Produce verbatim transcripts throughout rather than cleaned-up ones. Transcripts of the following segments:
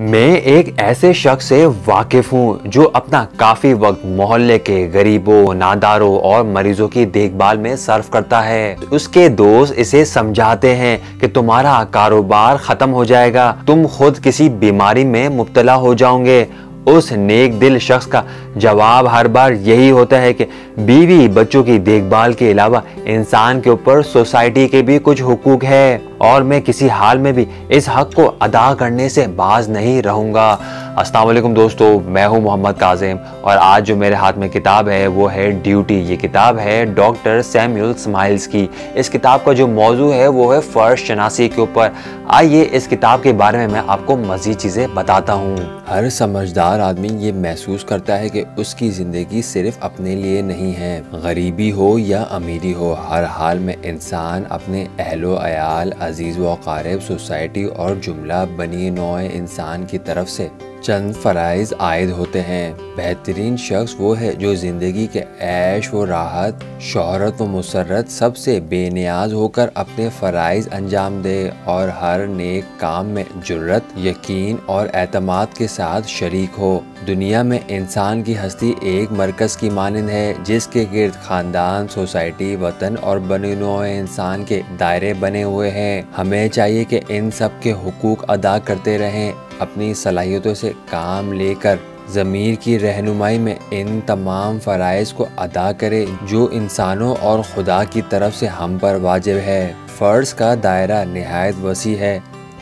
मैं एक ऐसे शख्स से वाकिफ हूँ जो अपना काफ़ी वक्त मोहल्ले के गरीबों, नादारों और मरीजों की देखभाल में सर्फ करता है। उसके दोस्त इसे समझाते हैं कि तुम्हारा कारोबार ख़त्म हो जाएगा, तुम खुद किसी बीमारी में मुब्तला हो जाओगे। उस नेक दिल शख्स का जवाब हर बार यही होता है कि बीवी बच्चों की देखभाल के अलावा इंसान के ऊपर सोसाइटी के भी कुछ हुकूक है और मैं किसी हाल में भी इस हक को अदा करने से बाज नहीं रहूँगा। अस्सलाम वालेकुम दोस्तों, मैं हूं मोहम्मद काज़िम और आज जो मेरे हाथ में किताब है वो है ड्यूटी। ये किताब है डॉक्टर सैमुअल स्माइल्स की। इस किताब का जो मौजू है वो है फ़र्श शनासी के ऊपर। आइए इस किताब के बारे में मैं आपको मज़ीद चीज़ें बताता हूँ। हर समझदार आदमी ये महसूस करता है कि उसकी ज़िंदगी सिर्फ अपने लिए नहीं है। गरीबी हो या अमीरी हो, हर हाल में इंसान अपने अहलो अयाल, अजीज़ व अक़ारिब, सोसाइटी और जुमला बनी नौ इंसान की तरफ से चंद फ़राइज़ आयद होते हैं। बेहतरीन शख्स वो है जो ज़िंदगी के ऐश व राहत, शोहरत व मुसरत सबसे बेनियाज होकर अपने फ़राइज़ अंजाम दे और हर नेक काम में जुर्रत, यकीन और एतमाद के साथ शरीक हो। दुनिया में इंसान की हस्ती एक मरकज़ की मानंद है जिसके गिर्द ख़ानदान, सोसाइटी, वतन और बनीनों इंसान के दायरे बने हुए हैं। हमें चाहिए कि इन सब के हुकूक अदा करते रहें, अपनी सलाहियतों से काम लेकर ज़मीर की रहनुमाई में इन तमाम फ़राइज़ को अदा करें जो इंसानों और खुदा की तरफ से हम पर वाजिब है। फ़र्ज़ का दायरा नहायत वसी है।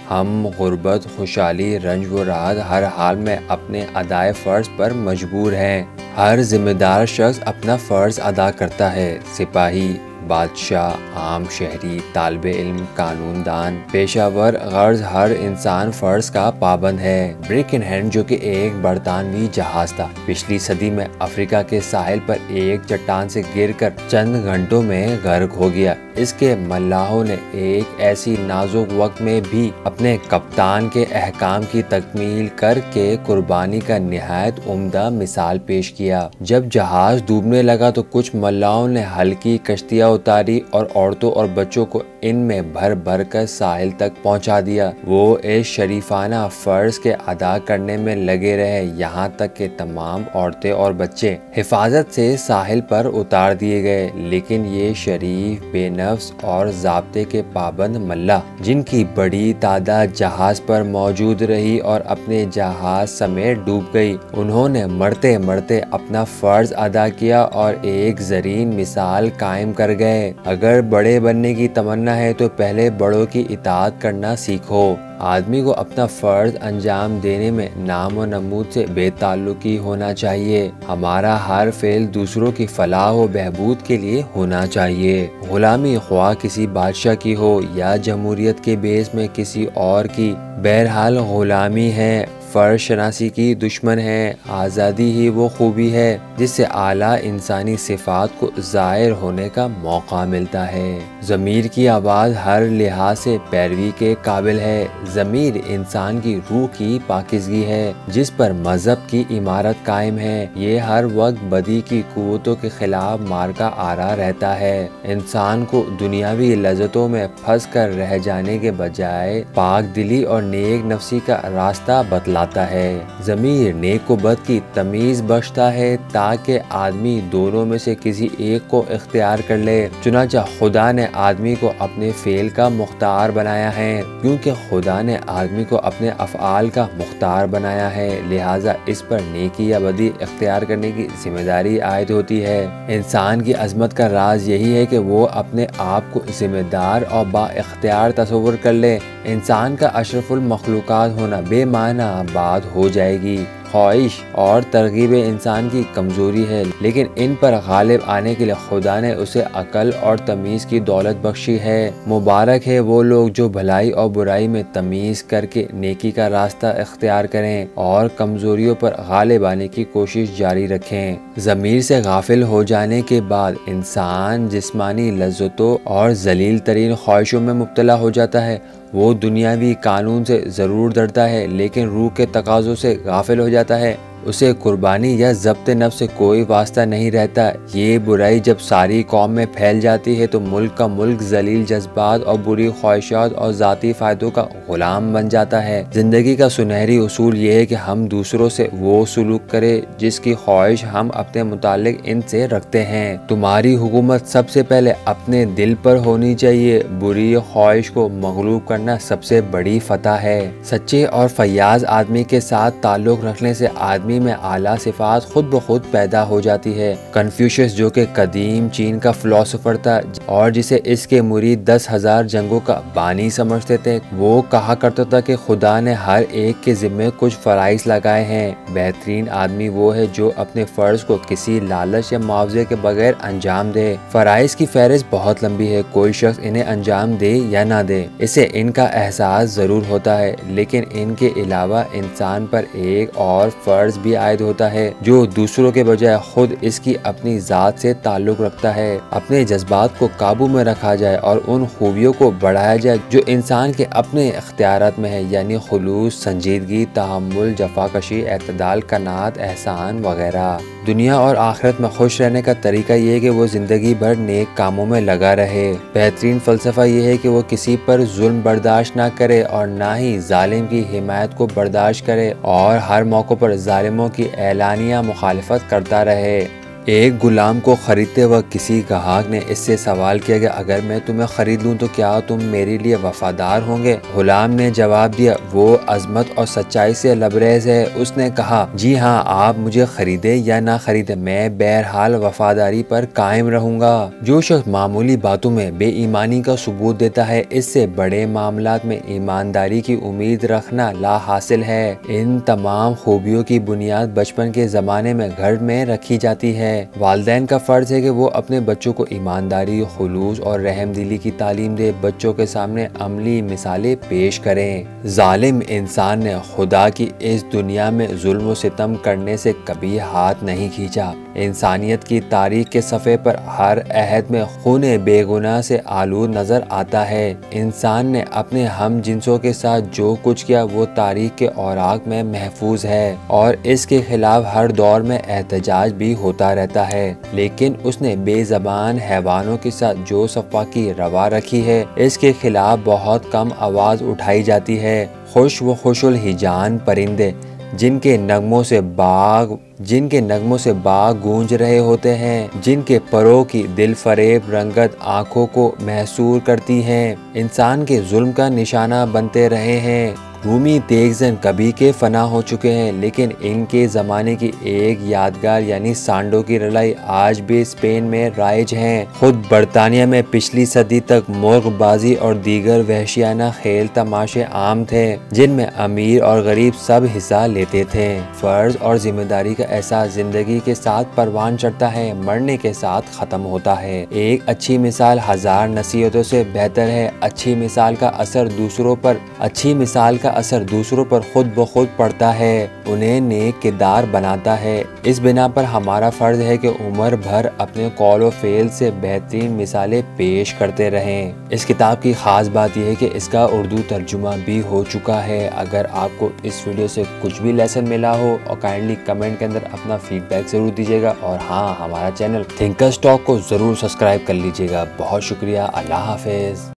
हम गुर्बत, खुशहाली, रंज व राहत हर हाल में अपने अदाए फ़र्ज़ पर मजबूर हैं। हर जिम्मेदार शख्स अपना फ़र्ज़ अदा करता है। सिपाही, बादशाह, आम शहरी, तालब इल्म, कानून दान, पेशावर, गर्ज हर इंसान फ़र्ज़ का पाबंद है। ब्रिक एंड हैंड जो कि एक बरतानवी जहाज था, पिछली सदी में अफ्रीका के साहिल पर एक चट्टान से गिरकर चंद घंटों में गर्क हो गया। इसके मल्लाहों ने एक ऐसी नाजुक वक्त में भी अपने कप्तान के अहकाम की तकमील करके कुर्बानी का नहायत उम्दा मिसाल पेश किया। जब जहाज डूबने लगा तो कुछ मल्लाहों ने हल्की कश्तियाँ उतारी और औरतों और बच्चों को इनमें भर भर कर साहिल तक पहुंचा दिया। वो इस शरीफाना फर्ज के अदा करने में लगे रहे, यहाँ तक के तमाम औरतें और बच्चे हिफाजत से साहिल पर उतार दिए गए। लेकिन ये शरीफ, बेनफ्स और ज़ाब्ते के पाबंद मल्ला, जिनकी बड़ी तादाद जहाज पर मौजूद रही और अपने जहाज समेत डूब गई, उन्होंने मरते मरते अपना फर्ज अदा किया और एक ज़रीन मिसाल कायम कर गए। अगर बड़े बनने की तमन्ना है तो पहले बड़ों की इताअत करना सीखो। आदमी को अपना फ़र्ज अंजाम देने में नाम और नमूद से बेताल्लुकी होना चाहिए। हमारा हर फेल दूसरों की फलाह व बहबूद के लिए होना चाहिए। गुलामी ख्वाह किसी बादशाह की हो या जमहूरियत के बेस में किसी और की, बहरहाल गुलामी है, फ़र्ज शनासी की दुश्मन है। आज़ादी ही वो खूबी है जिससे आला इंसानी सिफात को ज़ाहिर होने का मौका मिलता है। ज़मीर की आवाज़ हर लिहाज से पैरवी के काबिल है। ज़मीर इंसान की रूह की पाकिज़गी है जिस पर मज़हब की इमारत कायम है। ये हर वक्त बदी की कुव्वतों के खिलाफ मार्का आरा रहता है। इंसान को दुनियावी लज़तों में फंस कर रह जाने के बजाय पाक दिली और नेक नफसी का रास्ता बतला लाता है। ज़मीर नेक व बद की तमीज़ बख्शता है ताकि आदमी दोनों में से किसी एक को इख्तियार कर ले। चुनांचा खुदा ने आदमी को अपने फेल का मुख्तार बनाया है, क्योंकि खुदा ने आदमी को अपने अफ़आल का मुख्तार बनाया है। लिहाजा इस पर नेकी या बदी इख्तियार करने की जिम्मेदारी आयद होती है। इंसान की अजमत का राज यही है कि वो अपने आप को जिम्मेदार और बाइख्तियार तस्वर कर ले। इंसान का अशरफुल मखलूकात होना बेमाना बात हो जाएगी। ख्वाहिश और तरगीब इंसान की कमज़ोरी है, लेकिन इन पर गालिब आने के लिए खुदा ने उसे अकल और तमीज़ की दौलत बख्शी है। मुबारक है वो लोग जो भलाई और बुराई में तमीज़ करके नेकी का रास्ता इख्तियार करें और कमज़ोरियों पर गालिब आने की कोशिश जारी रखें। ज़मीर से गाफिल हो जाने के बाद इंसान जिस्मानी लज्जतों और जलील तरीन ख्वाहिशों में मुब्तला हो जाता है। वो दुनियावी कानून से ज़रूर डरता है, लेकिन रूह के तकाज़ों से गाफिल हो जाता है। उसे कुर्बानी या जब्त नफ्स से कोई वास्ता नहीं रहता। ये बुराई जब सारी कौम में फैल जाती है तो मुल्क का मुल्क जलील जज्बात और बुरी ख्वाहिशात और ज़ाती फ़ायदों का ग़ुलाम बन जाता है। ज़िंदगी का सुनहरी उसूल ये है कि हम दूसरों से वो सलूक करें जिसकी ख्वाहिश हम अपने मुतालिक इनसे रखते हैं। तुम्हारी हुकूमत सबसे पहले अपने दिल पर होनी चाहिए। बुरी ख्वाहिश को मग़लूब करना सबसे बड़ी फतह है। सच्चे और फयाज आदमी के साथ ताल्लुक़ रखने से आदमी में आला सिफात खुद ब खुद पैदा हो जाती है। कन्फ्यूशियस जो कि कदीम चीन का फिलोसोफर था और जिसे इसके मुरीद दस हजार जंगों का बानी समझते थे, वो कहा करता था कि खुदा ने हर एक के जिम्मे कुछ फराइज लगाए हैं। बेहतरीन आदमी वो है जो अपने फर्ज को किसी लालच या मुआवजे के बगैर अंजाम दे। फराइज की फहरिस्त बहुत लंबी है, कोई शख्स इन्हें अंजाम दे या ना दे इसे इनका एहसास जरूर होता है, लेकिन इनके अलावा इंसान पर एक और फर्ज भी आयद होता है जो दूसरों के बजाय खुद इसकी अपनी जात से ताल्लुक रखता है। अपने जज्बात को काबू में रखा जाए और उन खूबियों को बढ़ाया जाए जो इंसान के अपने इख्तियारात में है, यानी खुलूस, संजीदगी, तहम्मुल, जफाकशी, एतदाल, कनात, एहसान वगैरह। दुनिया और आखिरत में खुश रहने का तरीका ये है कि वो जिंदगी भर नेक कामों में लगा रहे। बेहतरीन फलसफा ये है कि वो किसी पर जुल्म बर्दाश्त ना करे और ना ही जालिम की हिमायत को बर्दाश्त करे और हर मौकों पर जालिमों की ऐलानिया मुखालफत करता रहे। एक गुलाम को ख़रीदते वक्त किसी ग्राहक ने इससे सवाल किया कि अगर मैं तुम्हें ख़रीद लूँ तो क्या तुम मेरे लिए वफ़ादार होंगे। गुलाम ने जवाब दिया, वो अजमत और सच्चाई से लबरेज़ है। उसने कहा, जी हाँ, आप मुझे ख़रीदे या ना ख़रीदे, मैं बहरहाल वफ़ादारी पर कायम रहूँगा। जो शख्स मामूली बातों में बेईमानी का सबूत देता है, इससे बड़े मामलात में ईमानदारी की उम्मीद रखना ला हासिल है। इन तमाम खूबियों की बुनियाद बचपन के ज़माने में घर में रखी जाती है। वालदैन का फर्ज है कि वो अपने बच्चों को ईमानदारी, खुलूस और रहमदिली की तालीम दे। बच्चों के सामने अमली मिसालें पेश करें। जालिम इंसान ने खुदा की इस दुनिया में जुल्म व सितम करने से कभी हाथ नहीं खींचा। इंसानियत की तारीख के सफ़े पर हर अहद में खूने बेगुनाह से आलूद नजर आता है। इंसान ने अपने हम जिनसों के साथ जो कुछ किया वो तारीख के औराक में महफूज है और इसके खिलाफ हर दौर में एहतजाज भी होता रहता है, लेकिन उसने बेजबान हैवानों के साथ जो सफाकी रवा रखी है, इसके खिलाफ बहुत कम आवाज़ उठाई जाती है। खुश व खुशुल हिजान परिंदे जिनके नगमों से बाग जिनके नगमों से बाग गूंज रहे होते हैं, जिनके परों की दिल फरेब रंगत आँखों को महसूर करती हैं, इंसान के जुल्म का निशाना बनते रहे हैं। रूमी तेगजन कभी के फना हो चुके हैं, लेकिन इनके ज़माने की एक यादगार यानी सांडों की रलाई आज भी स्पेन में राइज है। खुद बरतानिया में पिछली सदी तक मुर्गबाजी और दीगर वहशियाना खेल तमाशे आम थे, जिनमें अमीर और गरीब सब हिस्सा लेते थे। फर्ज और जिम्मेदारी का एहसास जिंदगी के साथ परवान चढ़ता है, मरने के साथ ख़त्म होता है। एक अच्छी मिसाल हजार नसीहतों से बेहतर है। अच्छी मिसाल का असर दूसरों पर अच्छी मिसाल का असर दूसरों पर खुद ब खुद पड़ता है, उन्हें नेक किरदार बनाता है। इस बिना पर हमारा फर्ज है कि उम्र भर अपने कौल और फेल से बेहतरीन मिसालें पेश करते रहें। इस किताब की खास बात यह है कि इसका उर्दू तर्जुमा भी हो चुका है। अगर आपको इस वीडियो से कुछ भी लेसन मिला हो और काइंडली कमेंट के अंदर अपना फीडबैक जरूर दीजिएगा और हाँ, हमारा चैनल थिंकर्स टॉक को जरूर सब्सक्राइब कर लीजिएगा। बहुत शुक्रिया। अल्लाह हाफिज।